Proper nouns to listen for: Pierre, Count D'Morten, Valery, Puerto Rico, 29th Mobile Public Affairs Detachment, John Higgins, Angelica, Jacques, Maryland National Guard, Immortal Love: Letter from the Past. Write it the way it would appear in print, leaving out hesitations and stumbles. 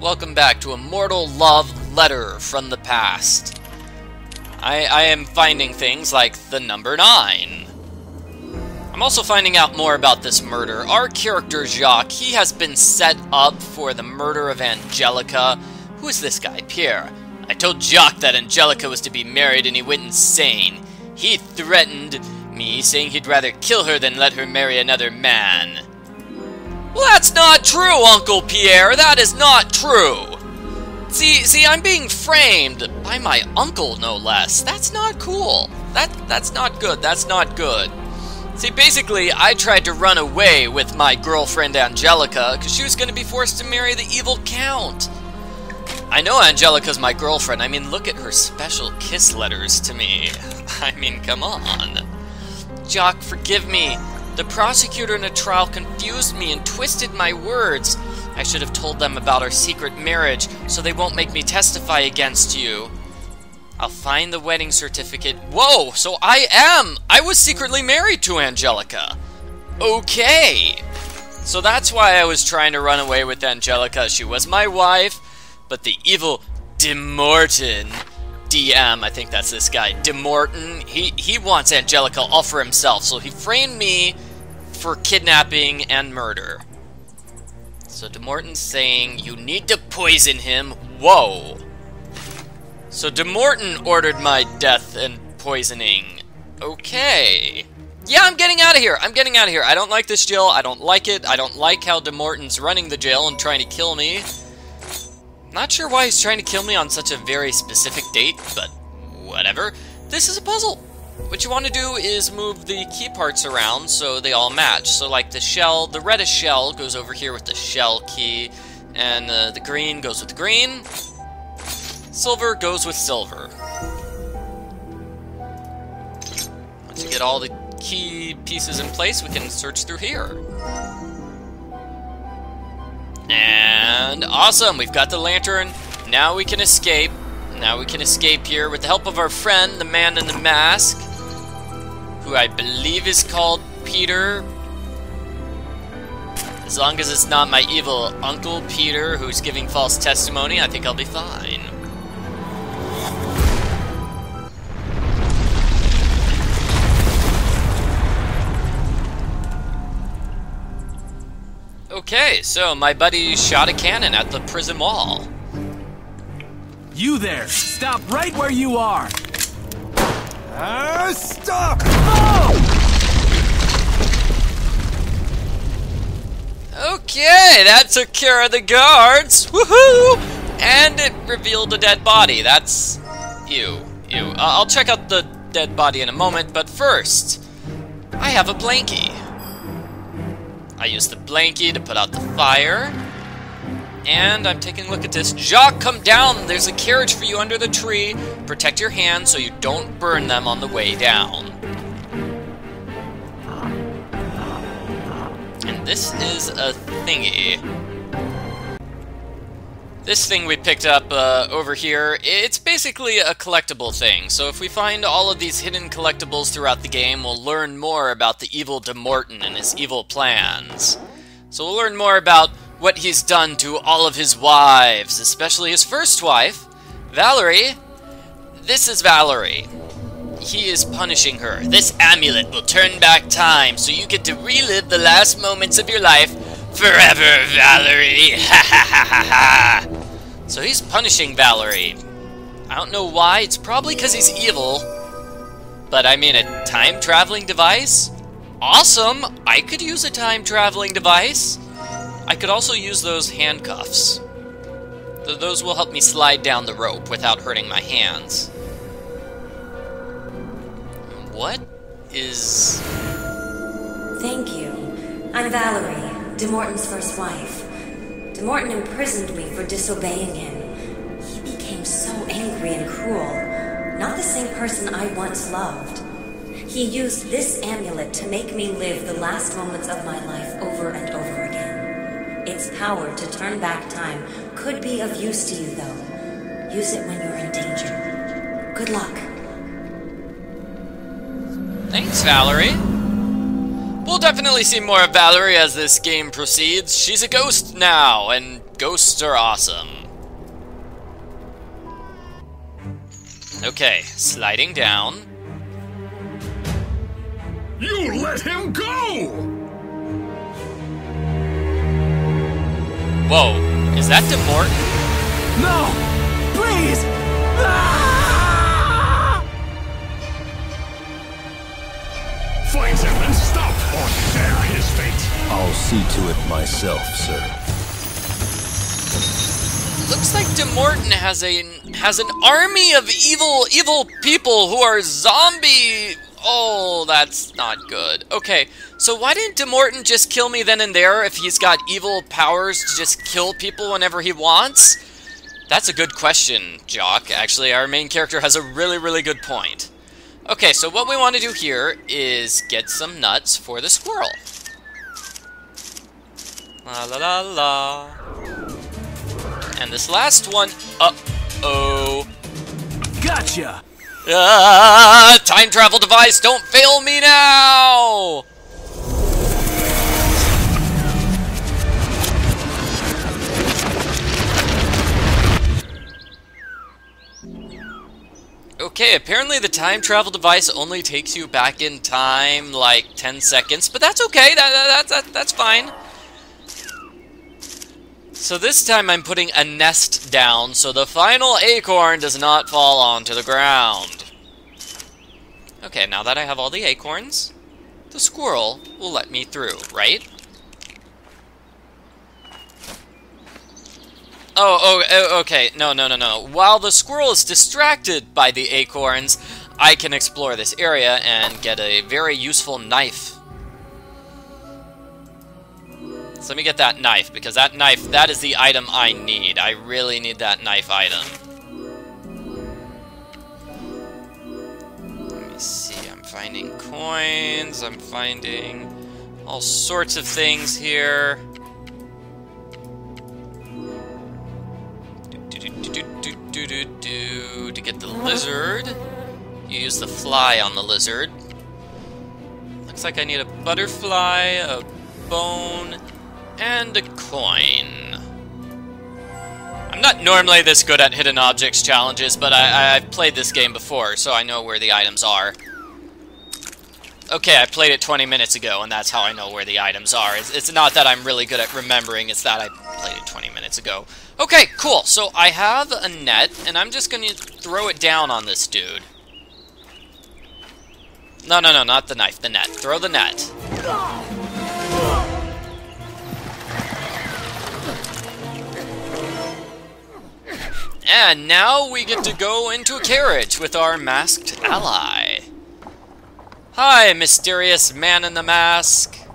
Welcome back to Immortal Love: Letter from the Past. I am finding things like the number 9. I'm also finding out more about this murder. Our character Jacques, he has been set up for the murder of Angelica. Who is this guy? Pierre. I told Jacques that Angelica was to be married and he went insane. He threatened me, saying he'd rather kill her than let her marry another man. Well, that's not true, Uncle Pierre. That is not true. See, I'm being framed by my uncle, no less. That's not cool. That's not good. That's not good. See, basically, I tried to run away with my girlfriend Angelica because she was going to be forced to marry the evil Count. I know Angelica's my girlfriend. I mean, look at her special kiss letters to me. I mean, come on. Jacques, forgive me. The prosecutor in a trial confused me and twisted my words. I should have told them about our secret marriage, so they won't make me testify against you. I'll find the wedding certificate. Whoa, so I was secretly married to Angelica. Okay. So that's why I was trying to run away with Angelica. She was my wife, but the evil D'Morten, DM, I think that's this guy, D'Morten, he wants Angelica all for himself, so he framed me for kidnapping and murder. So D'Morten's saying, you need to poison him. Whoa. So D'Morten ordered my death and poisoning. Okay. Yeah, I'm getting out of here. I'm getting out of here. I don't like this jail. I don't like it. I don't like how D'Morten's running the jail and trying to kill me. Not sure why he's trying to kill me on such a very specific date, but whatever. This is a puzzle. What you want to do is move the key parts around so they all match. So like the shell, the reddish shell goes over here with the shell key, and the green goes with the green. Silver goes with silver. Once you get all the key pieces in place, we can search through here. And awesome, we've got the lantern. Now we can escape. Now we can escape here with the help of our friend, the man in the mask, who I believe is called Peter. As long as it's not my evil Uncle Peter who's giving false testimony, I think I'll be fine. Okay, so my buddy shot a cannon at the prison wall. You there! Stop right where you are! Stop! Oh! Okay, that took care of the guards! Woohoo! And it revealed a dead body. That's... ew. Ew. I'll check out the dead body in a moment, but first, I have a blankie. I used the blankie to put out the fire. And I'm taking a look at this. Jacques, come down! There's a carriage for you under the tree. Protect your hands so you don't burn them on the way down. And this is a thingy. This thing we picked up over here, it's basically a collectible thing. So if we find all of these hidden collectibles throughout the game, we'll learn more about the evil D'Morten and his evil plans. So we'll learn more about what he's done to all of his wives, especially his first wife, Valery. This is Valery. He is punishing her. This amulet will turn back time, so you get to relive the last moments of your life forever, Valery. Ha ha ha ha ha. So he's punishing Valery. I don't know why. It's probably because he's evil. But I mean, a time-traveling device? Awesome! I could use a time-traveling device. I could also use those handcuffs. Those will help me slide down the rope without hurting my hands. What is... Thank you. I'm Valery, D'Morten's first wife. D'Morten imprisoned me for disobeying him. He became so angry and cruel. Not the same person I once loved. He used this amulet to make me live the last moments of my life over and over again. Its power to turn back time could be of use to you, though. Use it when you're in danger. Good luck. Thanks, Valery. We'll definitely see more of Valery as this game proceeds. She's a ghost now, and Ghosts are awesome. Okay, sliding down. You let him go! Whoa, is that D'Morten? No! Please! Ah! Find him and stop or bear his fate! I'll see to it myself, sir. Looks like D'Morten has an army of evil people who are zombie. Oh, that's not good. Okay, so why didn't D'Morten just kill me then and there if he's got evil powers to just kill people whenever he wants? That's a good question, Jacques. Actually, our main character has a really good point. Okay, so what we want to do here is get some nuts for the squirrel. La la la la. And this last one, uh-oh. Gotcha! Time travel device, don't fail me now! Okay, apparently the time travel device only takes you back in time, like, 10 seconds, but that's okay, that's fine. So this time I'm putting a nest down, so the final acorn does not fall onto the ground. Okay, now that I have all the acorns, the squirrel will let me through, right? Oh, okay, no. While the squirrel is distracted by the acorns, I can explore this area and get a very useful knife. So let me get that knife, because that knife, that is the item I need. I really need that knife item. Let me see, I'm finding coins, I'm finding all sorts of things here. To get the lizard. You use the fly on the lizard. Looks like I need a butterfly, a bone, and a coin. I'm not normally this good at hidden objects challenges, but I've played this game before, so I know where the items are. Okay, I played it 20 minutes ago, and that's how I know where the items are. It's not that I'm really good at remembering, it's that I played it 20 minutes ago. Okay, cool. So I have a net, and I'm just going to throw it down on this dude. No, not the knife, the net. Throw the net. And now we get to go into a carriage with our masked ally. Hi, mysterious man in the mask.